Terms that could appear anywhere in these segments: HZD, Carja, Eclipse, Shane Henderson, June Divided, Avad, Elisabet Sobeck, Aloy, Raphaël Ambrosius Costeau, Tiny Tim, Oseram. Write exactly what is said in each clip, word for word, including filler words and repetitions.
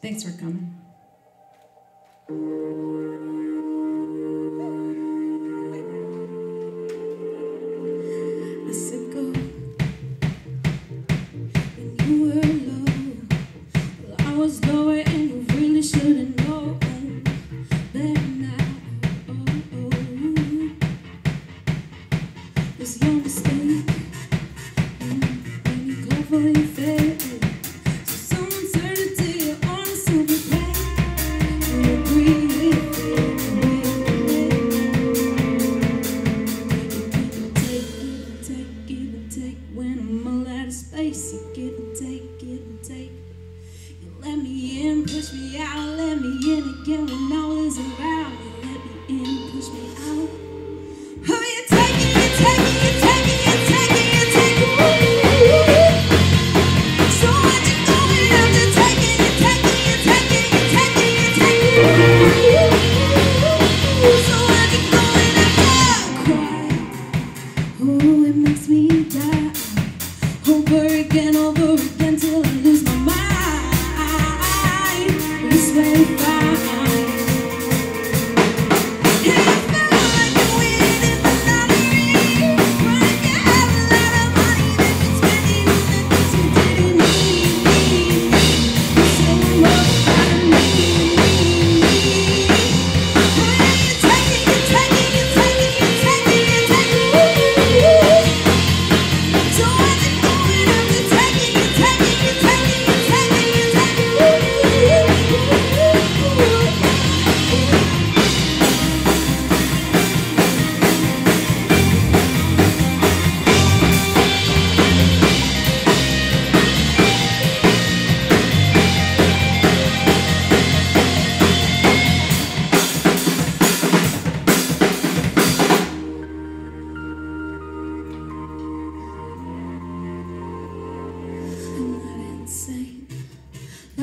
Thanks for coming. I said go when you were low. Well, I was lower and you really shouldn't know that now. Oh, oh, oh. It's your mistake when, when you go for your faith. Push me out, let me in again when I was around. You let me in, push me out. Oh, you take it, you take it, you take it, you take it, you take it. Ooh. So what you doing? I'm just taking, you take it, you take it, you take it, you take it. Ooh. So what you doing? I'm just cry. Oh, it makes me die. Over again, over again till I lose my mind.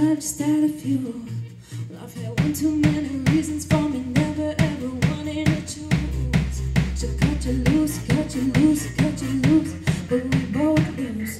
I've just had a few. Well, I've had one too many reasons for me never ever wanting to choose. So cut you loose, cut you loose, cut you loose, but we both lose.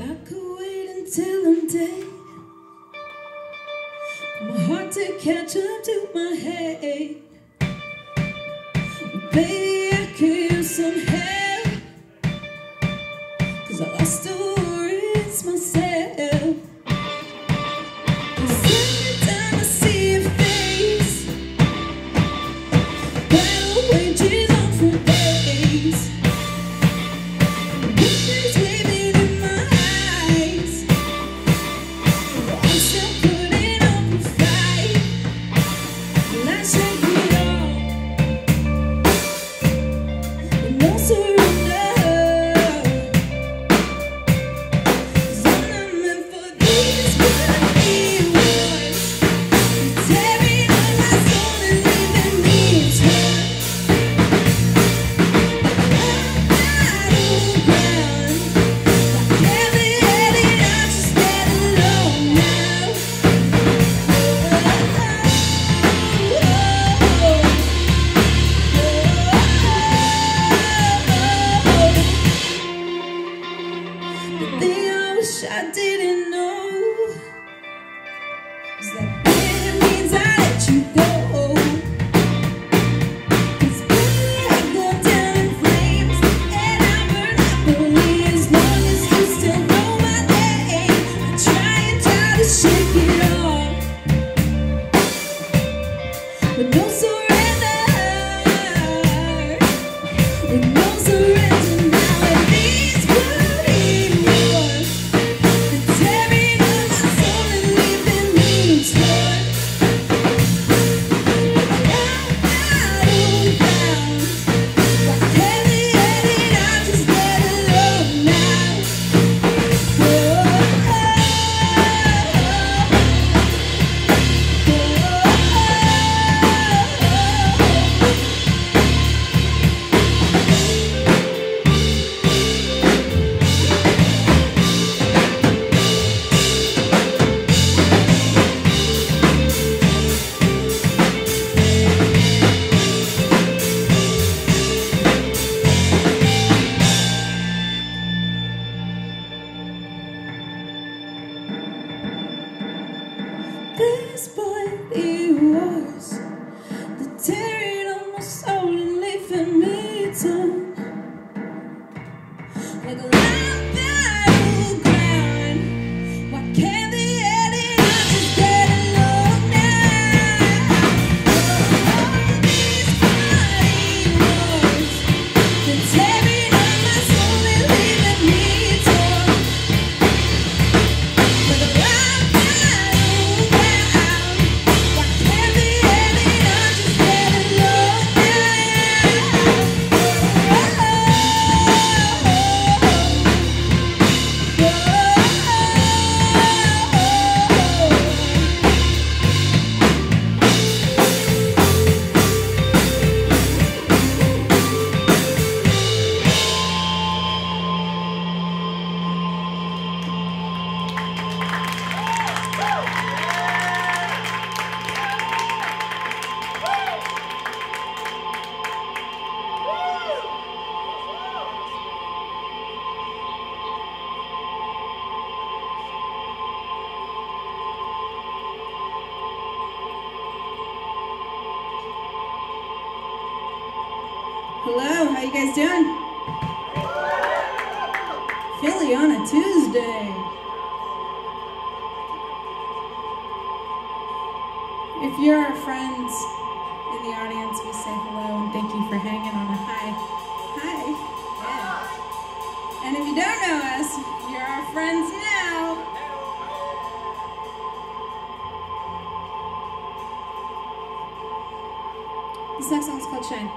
I could wait until I'm dead. My heart to catch up to my head. Baby, I could use some help, 'cause I lost the words myself. 'Cause every time I see your face, battle wages on for days. Let's take it all. Hello, how you guys doing? Philly on a Tuesday. If you're our friends in the audience, we say hello and thank you for hanging on a high. Hi. Yeah. And if you don't know us, you're our friends now. This next song's called Shine.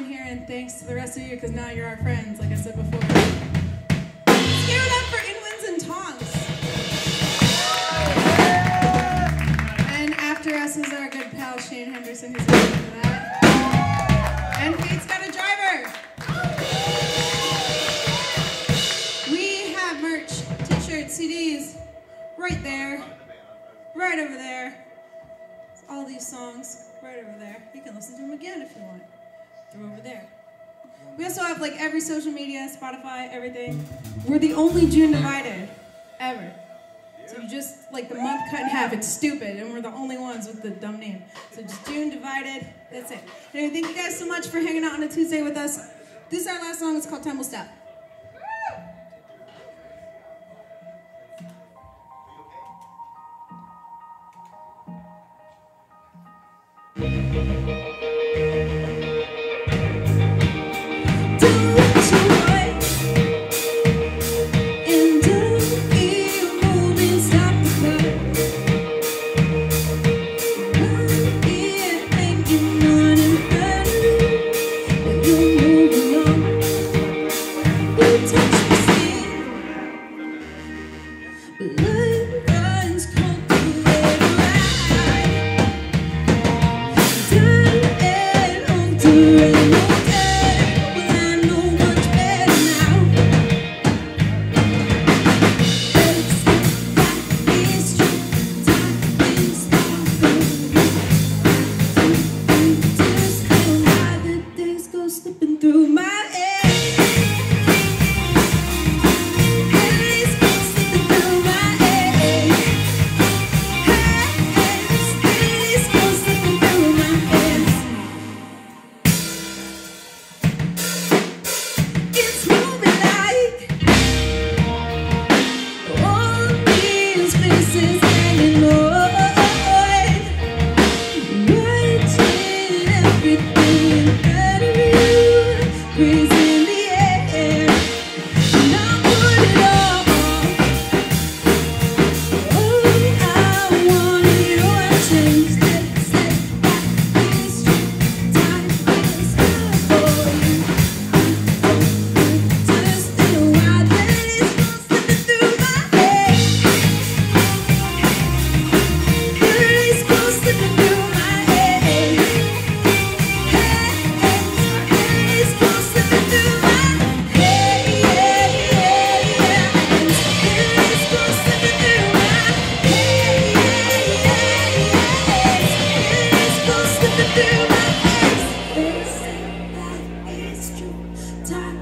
in here, and thanks to the rest of you, because now you're our friends, like I said before. Let's give it up for Inwinds and Tongs. And after us is our good pal Shane Henderson, who's going to do that. And Fate's got a driver. We have merch, t-shirts, C Ds, right there, right over there. All these songs right over there. You can listen to them again if you want. They're over there. We also have like every social media, Spotify, everything. We're the only June Divided ever. So you just like the month cut in half. It's stupid, and we're the only ones with the dumb name. So just June Divided. That's it. Anyway, thank you guys so much for hanging out on a Tuesday with us. This is our last song. It's called Time Will Stop. Time.